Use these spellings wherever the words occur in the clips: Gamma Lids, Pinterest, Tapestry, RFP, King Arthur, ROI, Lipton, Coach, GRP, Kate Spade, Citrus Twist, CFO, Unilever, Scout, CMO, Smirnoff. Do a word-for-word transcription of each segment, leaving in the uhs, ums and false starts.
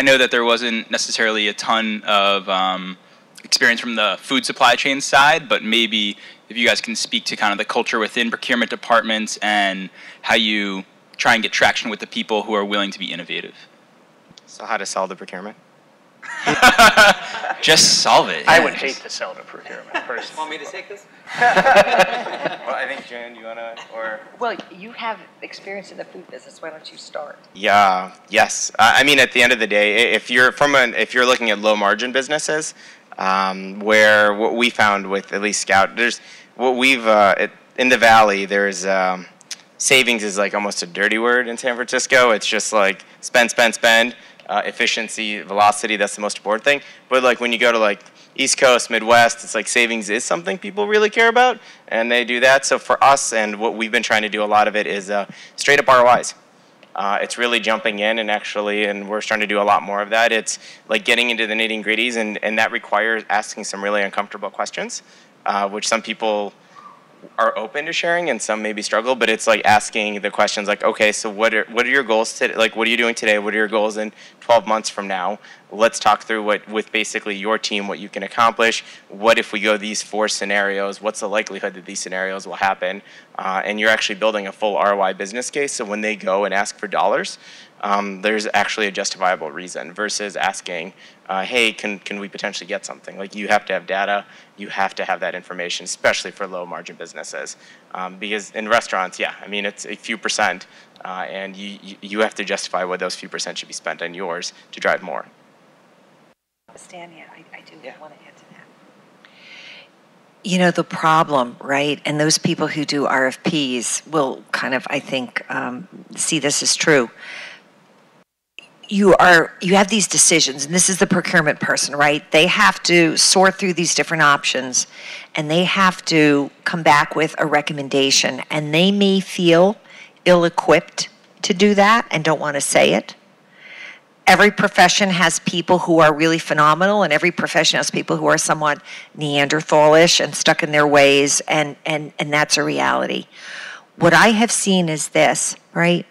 I know that there wasn't necessarily a ton of um, experience from the food supply chain side, but maybe if you guys can speak to kind of the culture within procurement departments and how you try and get traction with the people who are willing to be innovative. So how to solve the procurement? Just solve it. Yeah. I would hate to sell to procurement personally. Want me to take this? Well, I think, Jan, you want to, or? Well, you have experience in the food business. Why don't you start? Yeah, yes. Uh, I mean, at the end of the day, if you're, from an, if you're looking at low-margin businesses, um, where what we found with at least Scout, there's what we've, uh, it, in the Valley, there's... Um, savings is like almost a dirty word in San Francisco. It's just like spend, spend, spend, uh, efficiency, velocity, that's the most important thing. But like when you go to like East Coast, Midwest, it's like savings is something people really care about, and they do that. So for us, and what we've been trying to do a lot of it is uh, straight up R O Is. Uh, it's really jumping in and actually, and we're starting to do a lot more of that. It's like getting into the nitty gritties, and, and that requires asking some really uncomfortable questions, uh, which some people are open to sharing and some maybe struggle, but it's like asking the questions like, okay, so what are, what are your goals today? Like, what are you doing today? What are your goals in twelve months from now? Let's talk through what, with basically your team, what you can accomplish. What if we go these four scenarios? What's the likelihood that these scenarios will happen? Uh, and you're actually building a full R O I business case. So when they go and ask for dollars, um, there's actually a justifiable reason versus asking, uh, hey, can, can we potentially get something? Like, you have to have data. You have to have that information, especially for low margin businesses. Um, because in restaurants, yeah, I mean, it's a few percent. Uh, and you, you have to justify what those few percent should be spent on yours to drive more. Stan, yeah, I, I do yeah. want to add to that. You know, the problem, right, and those people who do R F Ps will kind of, I think, um, see this as true. You are, you have these decisions, and this is the procurement person, right? They have to sort through these different options, and they have to come back with a recommendation, and they may feel ill-equipped to do that and don't want to say it. Every profession has people who are really phenomenal, and every profession has people who are somewhat Neanderthalish and stuck in their ways, and, and, and that's a reality. What I have seen is this, right?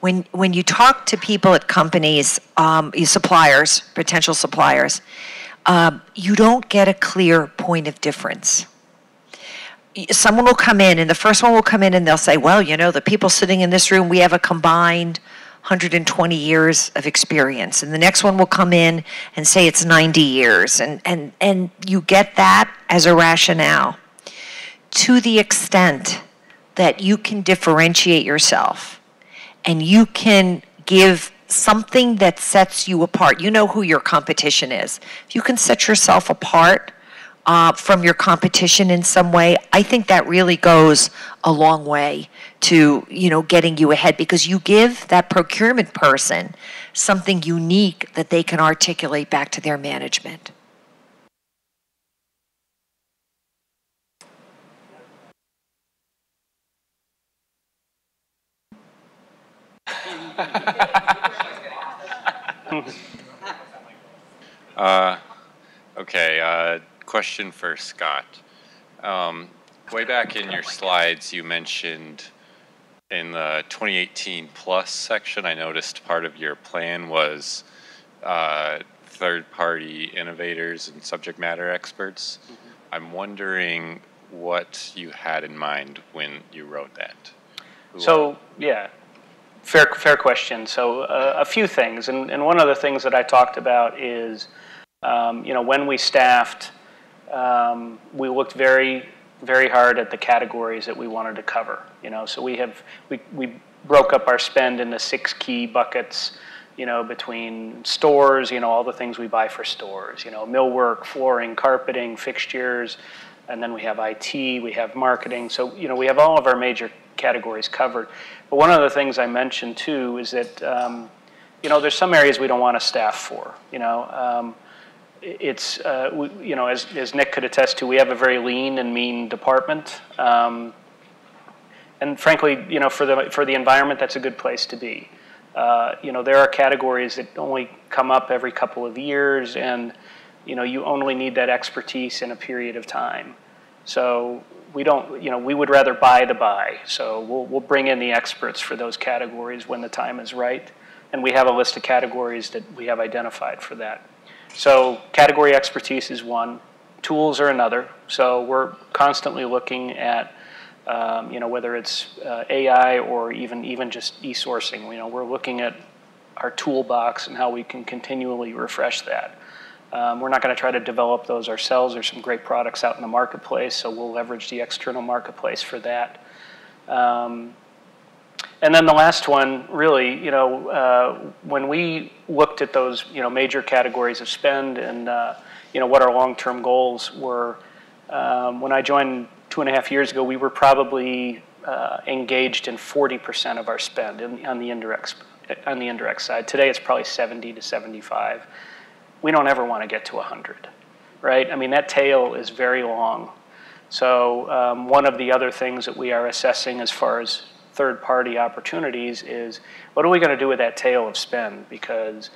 When, when you talk to people at companies, um, suppliers, potential suppliers, um, you don't get a clear point of difference. Someone will come in, and the first one will come in, and they'll say, well, you know, the people sitting in this room, we have a combined one hundred twenty years of experience, and the next one will come in and say it's ninety years, and, and, and you get that as a rationale. To the extent that you can differentiate yourself and you can give something that sets you apart, you know who your competition is. If you can set yourself apart uh, from your competition in some way, I think that really goes a long way to, you know, getting you ahead, because you give that procurement person something unique that they can articulate back to their management. uh, okay, uh, question for Scott. Um, way back in your slides, you mentioned in the twenty eighteen plus section, I noticed part of your plan was uh, third-party innovators and subject matter experts. Mm-hmm. I'm wondering what you had in mind when you wrote that. So, yeah, fair, fair question. So uh, a few things, and, and one of the things that I talked about is, um, you know, when we staffed, um, we looked very very hard at the categories that we wanted to cover, you know. So we have, we, we broke up our spend into six key buckets, you know, between stores, you know, all the things we buy for stores, you know, millwork, flooring, carpeting, fixtures, and then we have I T, we have marketing. So, you know, we have all of our major categories covered. But one of the things I mentioned too is that, um, you know, there's some areas we don't want to staff for, you know. Um, It's, uh, we, you know, as, as Nick could attest to, we have a very lean and mean department. Um, and frankly, you know, for the, for the environment, that's a good place to be. Uh, you know, there are categories that only come up every couple of years, and, you know, you only need that expertise in a period of time. So we don't, you know, we would rather buy the buy. So we'll, we'll bring in the experts for those categories when the time is right. and we have a list of categories that we have identified for that. So category expertise is one, tools are another. So we're constantly looking at, um, you know, whether it's uh, A I or even even just e-sourcing. You know, we're looking at our toolbox and how we can continually refresh that. Um, we're not going to try to develop those ourselves. There's some great products out in the marketplace, so we'll leverage the external marketplace for that. Um, and then the last one, really, you know, uh, when we looked at those, you know, major categories of spend and, uh, you know, what our long-term goals were, um, when I joined two and a half years ago, we were probably uh, engaged in forty percent of our spend in, on the indirect on the indirect side. Today, it's probably seventy to seventy-five. We don't ever want to get to one hundred, right? I mean, that tail is very long. So um, one of the other things that we are assessing as far as third-party opportunities is, what are we going to do with that tail of spend? Because,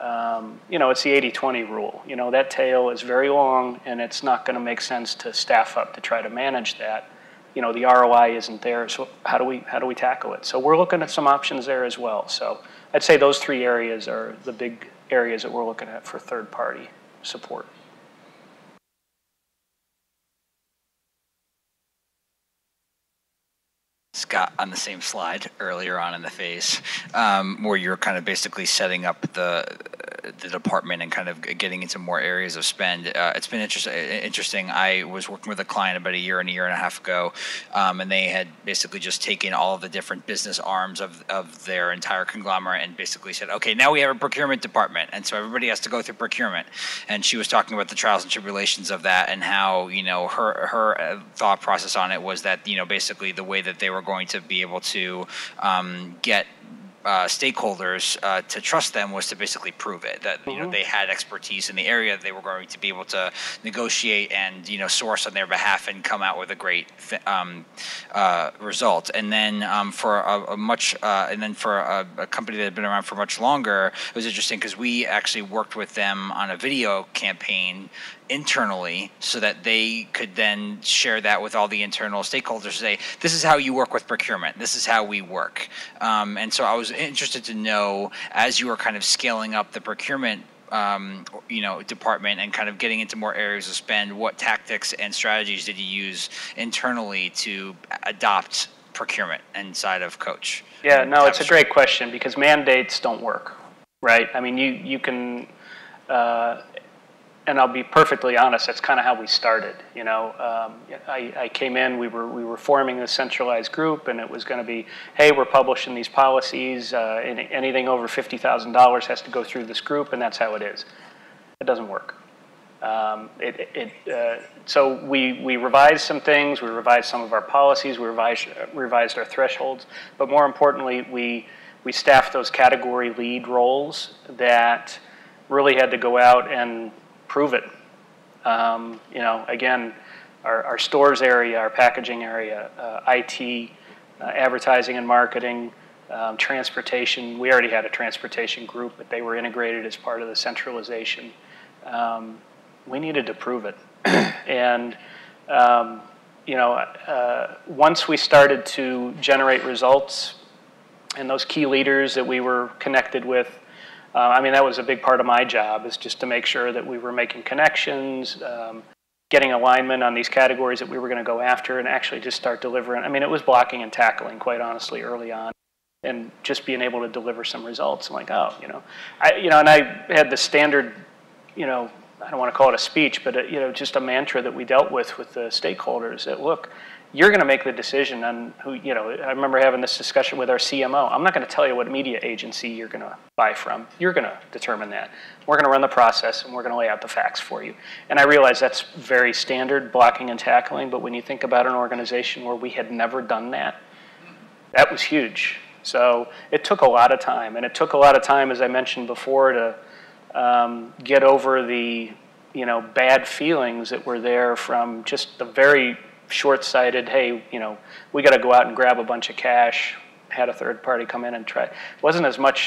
um, you know, it's the eighty twenty rule. You know, that tail is very long, and it's not going to make sense to staff up to try to manage that. You know, the R O I isn't there, so how do we, how do we tackle it? So we're looking at some options there as well. So I'd say those three areas are the big areas that we're looking at for third-party support. Scott, on the same slide earlier on in the phase, um, where you're kind of basically setting up the the department and kind of getting into more areas of spend. Uh, it's been interesting. Interesting. I was working with a client about a year and a year and a half ago, um, and they had basically just taken all of the different business arms of, of their entire conglomerate and basically said, okay, now we have a procurement department, and so everybody has to go through procurement. And she was talking about the trials and tribulations of that and how, you know, her her thought process on it was that, you know, basically the way that they were going to be able to um, get Uh, stakeholders uh, to trust them was to basically prove it, that, you know, they had expertise in the area they were going to be able to negotiate and, you know, source on their behalf and come out with a great th um, uh, result. And then um, for a, a much uh, and then for a, a company that had been around for much longer, it was interesting because we actually worked with them on a video campaign internally so that they could then share that with all the internal stakeholders and say, this is how you work with procurement. This is how we work. Um, and so I was interested to know, as you were kind of scaling up the procurement um, you know, department and kind of getting into more areas of spend, what tactics and strategies did you use internally to adopt procurement inside of Coach? Yeah, no, it's a great question because mandates don't work, right? I mean, you, you can... Uh, And I'll be perfectly honest, that's kind of how we started. You know, um, I, I came in, we were, we were forming a centralized group, and it was going to be, hey, we're publishing these policies, uh, and anything over fifty thousand dollars has to go through this group, and that's how it is. It doesn't work. Um, it, it, uh, so we, we revised some things, we revised some of our policies, we revised, revised our thresholds, but more importantly, we, we staffed those category lead roles that really had to go out and prove it. Um, you know, again, our, our stores area, our packaging area, uh, I T, uh, advertising and marketing, um, transportation. We already had a transportation group, but they were integrated as part of the centralization. Um, we needed to prove it. And, um, you know, uh, once we started to generate results and those key leaders that we were connected with, Uh, I mean, that was a big part of my job, is just to make sure that we were making connections, um, getting alignment on these categories that we were going to go after, and actually just start delivering. I mean, it was blocking and tackling, quite honestly, early on, and just being able to deliver some results. I'm like, oh, you know, I, you know, and I had the standard, you know, I don't want to call it a speech, but a, you know, just a mantra that we dealt with with the stakeholders. That look, you're going to make the decision on who, you know, I remember having this discussion with our C M O. I'm not going to tell you what media agency you're going to buy from. You're going to determine that. We're going to run the process, and we're going to lay out the facts for you. And I realize that's very standard, blocking and tackling, but when you think about an organization where we had never done that, that was huge. So it took a lot of time, and it took a lot of time, as I mentioned before, to um, get over the, you know, bad feelings that were there from just the very short-sighted, hey, you know, we got to go out and grab a bunch of cash, had a third party come in and try. It wasn't as much,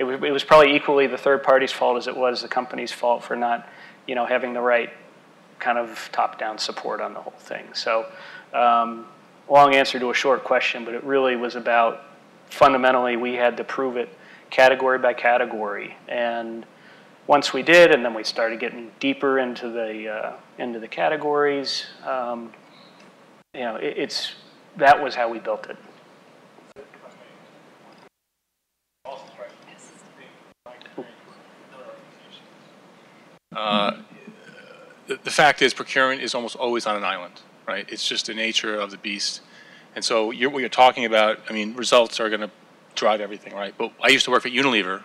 it was, it was probably equally the third party's fault as it was the company's fault for not, you know, having the right kind of top-down support on the whole thing. So um, long answer to a short question, but it really was about fundamentally we had to prove it category by category. And once we did, and then we started getting deeper into the uh, into the categories. Um, you know, it, it's that was how we built it. Uh, the, the fact is, procurement is almost always on an island, right? It's just the nature of the beast. And so you're, what you're talking about, I mean, results are going to drive everything, right? But I used to work at Unilever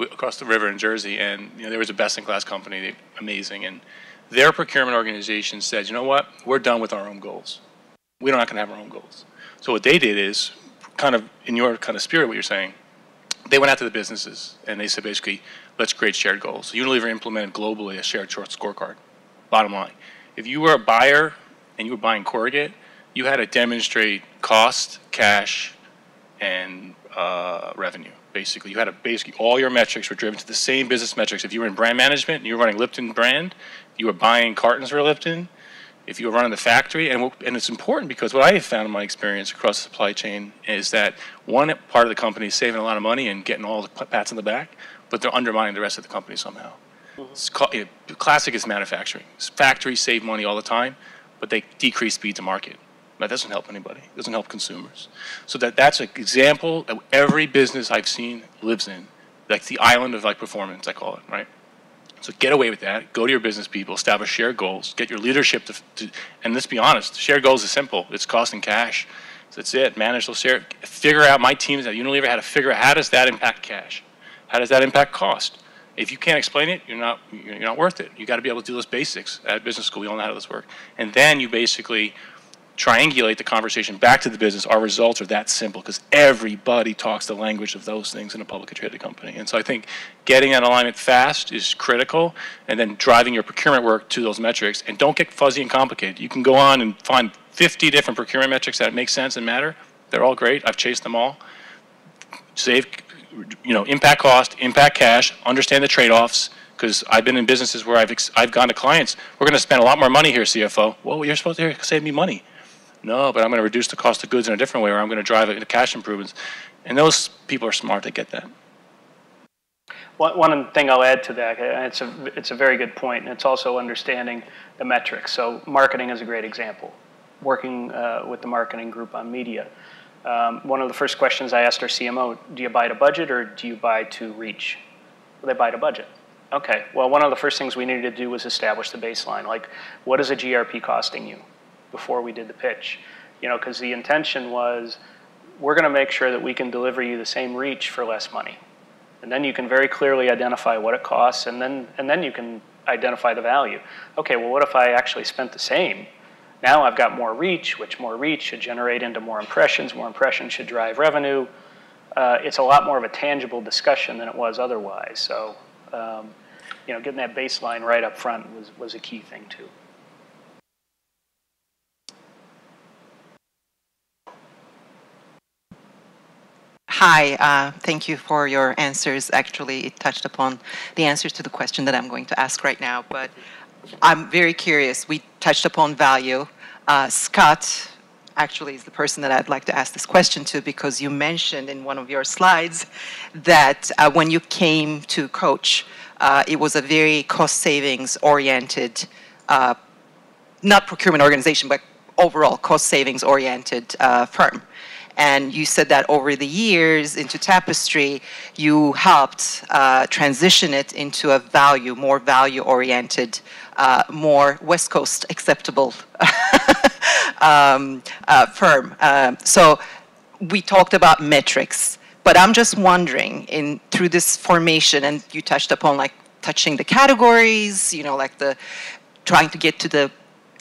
across the river in Jersey, and you know, there was a best-in-class company, they, amazing, and their procurement organization said, you know what, we're done with our own goals. We're not going to have our own goals. So what they did is, kind of in your kind of spirit, what you're saying, they went out to the businesses, and they said basically, let's create shared goals. So Unilever implemented globally a shared short scorecard, bottom line. If you were a buyer and you were buying corrugate, you had to demonstrate cost, cash, and uh, revenue. Basically, you had to basically all your metrics were driven to the same business metrics. If you were in brand management and you were running Lipton brand, you were buying cartons for Lipton. If you were running the factory, and and it's important because what I have found in my experience across the supply chain is that one part of the company is saving a lot of money and getting all the pats on the back, but they're undermining the rest of the company somehow. Mm-hmm. It's called, you know, classic is manufacturing. Factories save money all the time, but they decrease speed to market. That doesn't help anybody. It doesn't help consumers. So that, that's an example that every business I've seen lives in. That's the island of like performance, I call it, right? So get away with that. Go to your business people. Establish shared goals. Get your leadership to, to and let's be honest, shared goals is simple. It's cost and cash. So that's it. Manage those shared. Figure out, my teams at Unilever had to figure out how does that impact cash? How does that impact cost? If you can't explain it, you're not, you're not worth it. You got to be able to do those basics. At business school, we all know how this works. And then you basically triangulate the conversation back to the business. Our results are that simple because everybody talks the language of those things in a publicly traded company. And so I think getting that alignment fast is critical, and then driving your procurement work to those metrics. And don't get fuzzy and complicated. You can go on and find fifty different procurement metrics that make sense and matter. They're all great. I've chased them all. Save, you know, impact cost, impact cash, understand the trade-offs. Because I've been in businesses where I've, ex I've gone to clients, we're going to spend a lot more money here, C F O. Well, you're supposed to save me money. No, but I'm going to reduce the cost of goods in a different way, or I'm going to drive it into cash improvements. And those people are smart to get that. One, one thing I'll add to that, and it's a, it's a very good point, and it's also understanding the metrics. So marketing is a great example, working uh, with the marketing group on media. Um, one of the first questions I asked our C M O, do you buy to budget or do you buy to reach? Well, they buy to budget. Okay, well, one of the first things we needed to do was establish the baseline. Like, what is a G R P costing you? Before we did the pitch, you know, because the intention was we're going to make sure that we can deliver you the same reach for less money, and then you can very clearly identify what it costs, and then and then you can identify the value. Okay, well, what if I actually spent the same? Now I've got more reach, which more reach should generate into more impressions. More impressions should drive revenue. Uh, it's a lot more of a tangible discussion than it was otherwise. So, um, you know, getting that baseline right up front was was a key thing too. Hi, uh, thank you for your answers. Actually, it touched upon the answers to the question that I'm going to ask right now, but I'm very curious. We touched upon value. Uh, Scott actually is the person that I'd like to ask this question to, because you mentioned in one of your slides that uh, when you came to Coach, uh, it was a very cost savings oriented, uh, not procurement organization, but overall cost savings oriented uh, firm. And you said that over the years into Tapestry, you helped uh, transition it into a value, more value-oriented, uh, more West Coast acceptable um, uh, firm. Uh, so we talked about metrics, but I'm just wondering, in through this formation, and you touched upon like touching the categories, you know, like the trying to get to the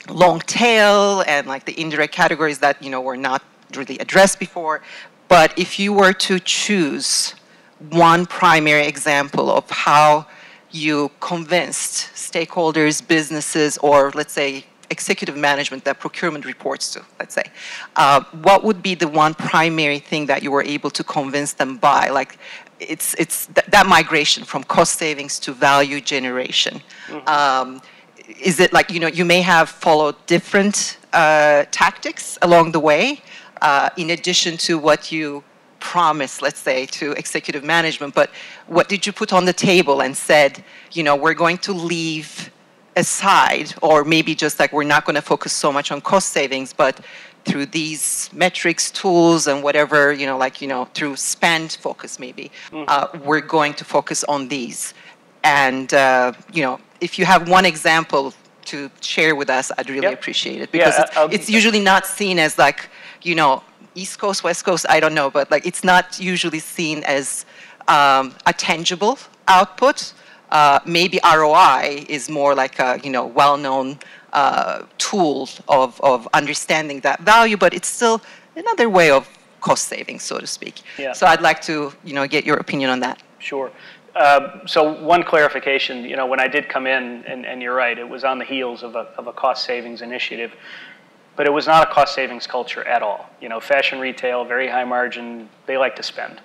long tail and like the indirect categories that, you know, were not really addressed before. But if you were to choose one primary example of how you convinced stakeholders, businesses, or let's say executive management that procurement reports to, let's say, uh, what would be the one primary thing that you were able to convince them by? Like, it's, it's th that migration from cost savings to value generation. Mm-hmm. um, is it like, you know, you may have followed different uh, tactics along the way, Uh, in addition to what you promise, let's say, to executive management, but what did you put on the table and said, you know, we're going to leave aside, or maybe just like we're not going to focus so much on cost savings, but through these metrics, tools, and whatever, you know, like, you know, through spend focus maybe, mm-hmm. uh, we're going to focus on these. And, uh, you know, if you have one example to share with us, I'd really yep. appreciate it. Because yeah, uh, it's, it's usually not seen as like, you know, East Coast, West Coast, I don't know, but like it's not usually seen as um, a tangible output. Uh, maybe R O I is more like a, you know, well-known uh, tool of, of understanding that value, but it's still another way of cost saving, so to speak. Yeah. So I'd like to, you know, get your opinion on that. Sure. Uh, so one clarification, you know, when I did come in, and, and you're right, it was on the heels of a, of a cost savings initiative, but it was not a cost savings culture at all. You know, fashion retail, very high margin, they like to spend.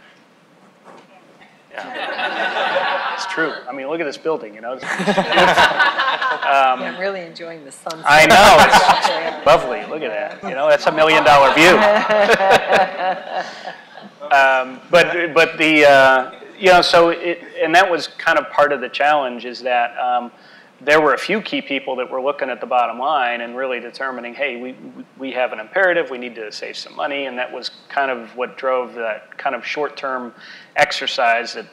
Yeah. It's true. I mean, look at this building, you know. um, yeah, I'm really enjoying the sunset. I know. It's lovely. Look at that. You know, that's a million dollar view. um, but, but the, uh, you know, so it, and that was kind of part of the challenge is that um, there were a few key people that were looking at the bottom line and really determining, hey, we, we have an imperative, we need to save some money, and that was kind of what drove that kind of short-term exercise that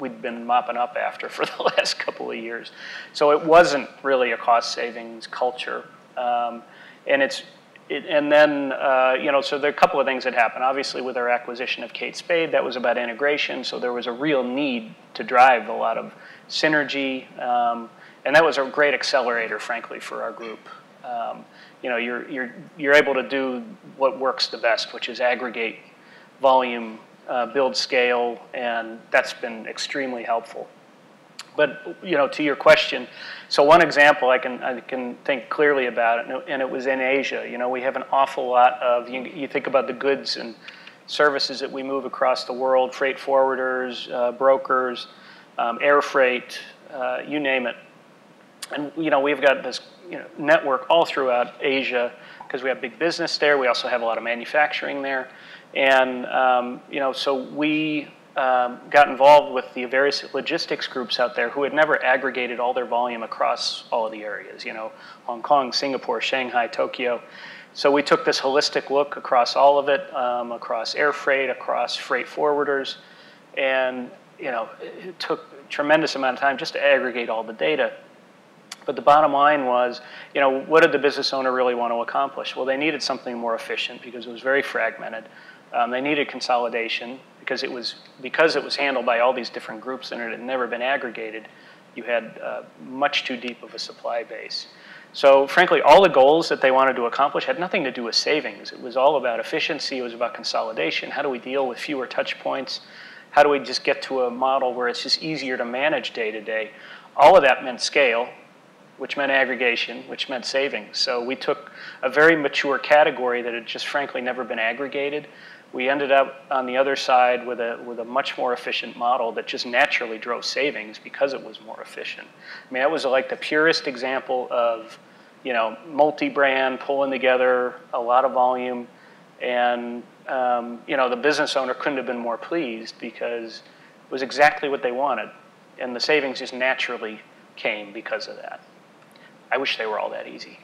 we'd been mopping up after for the last couple of years. So it wasn't really a cost savings culture. Um, and it's, it, and then, uh, you know, so there are a couple of things that happened. Obviously with our acquisition of Kate Spade, that was about integration, so there was a real need to drive a lot of synergy, um, and that was a great accelerator, frankly, for our group. Um, you know, you're, you're, you're able to do what works the best, which is aggregate volume, uh, build scale, and that's been extremely helpful. But, you know, to your question, so one example I can, I can think clearly about, it, and it was in Asia. You know, we have an awful lot of, you, you think about the goods and services that we move across the world, freight forwarders, uh, brokers, um, air freight, uh, you name it. And, you know, we've got this you know, network all throughout Asia because we have big business there. We also have a lot of manufacturing there. And, um, you know, so we um, got involved with the various logistics groups out there who had never aggregated all their volume across all of the areas, you know, Hong Kong, Singapore, Shanghai, Tokyo. So we took this holistic look across all of it, um, across air freight, across freight forwarders, and, you know, it took a tremendous amount of time just to aggregate all the data. But the bottom line was, you know, what did the business owner really want to accomplish? Well, they needed something more efficient because it was very fragmented. Um, they needed consolidation because it was because it was handled by all these different groups and it had never been aggregated. You had uh, much too deep of a supply base. So, frankly, all the goals that they wanted to accomplish had nothing to do with savings. It was all about efficiency. It was about consolidation. How do we deal with fewer touch points? How do we just get to a model where it's just easier to manage day to day? All of that meant scale, which meant aggregation, which meant savings. So we took a very mature category that had just frankly never been aggregated. We ended up on the other side with a, with a much more efficient model that just naturally drove savings because it was more efficient. I mean, that was like the purest example of, you know, multi-brand, pulling together a lot of volume. And, um, you know, the business owner couldn't have been more pleased because it was exactly what they wanted. And the savings just naturally came because of that. I wish they were all that easy.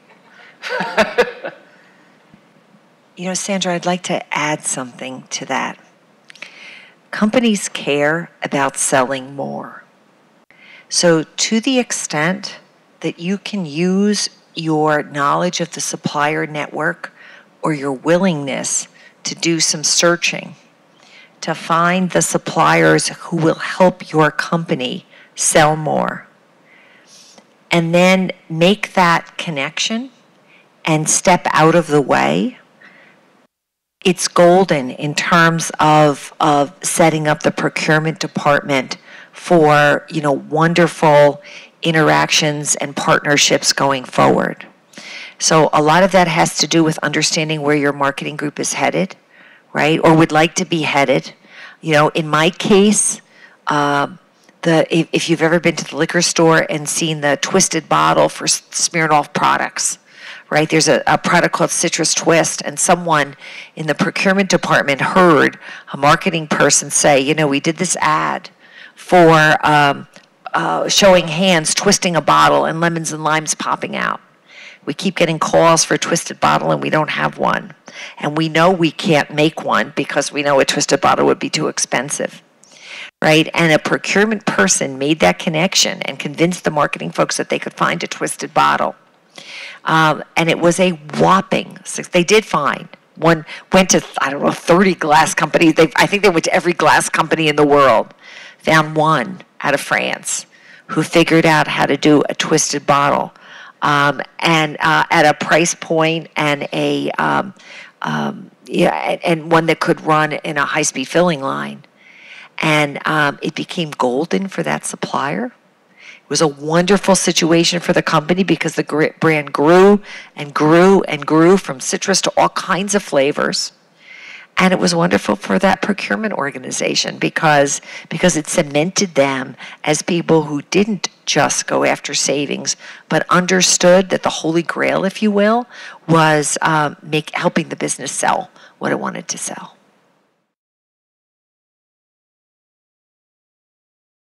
You know, Sandra, I'd like to add something to that. Companies care about selling more. So to the extent that you can use your knowledge of the supplier network or your willingness to do some searching to find the suppliers who will help your company sell more, and then make that connection and step out of the way, it's golden in terms of, of setting up the procurement department for, you know, wonderful interactions and partnerships going forward. So a lot of that has to do with understanding where your marketing group is headed, right, or would like to be headed. You know, in my case, uh, The, if you've ever been to the liquor store and seen the twisted bottle for Smirnoff products, right? There's a, a product called Citrus Twist, and someone in the procurement department heard a marketing person say, you know, we did this ad for um, uh, showing hands twisting a bottle and lemons and limes popping out. We keep getting calls for a twisted bottle and we don't have one. And we know we can't make one because we know a twisted bottle would be too expensive, right? And a procurement person made that connection and convinced the marketing folks that they could find a twisted bottle. Um, and it was a whopping six. They did find. One went to, I don't know, thirty glass companies. They, I think they went to every glass company in the world. Found one out of France who figured out how to do a twisted bottle. Um, and uh, at a price point and a um, um, yeah, and, and one that could run in a high-speed filling line, and um, it became golden for that supplier. It was a wonderful situation for the company because the gr brand grew and grew and grew from citrus to all kinds of flavors, and it was wonderful for that procurement organization because because it cemented them as people who didn't just go after savings, but understood that the holy grail, if you will, was um, make helping the business sell what it wanted to sell.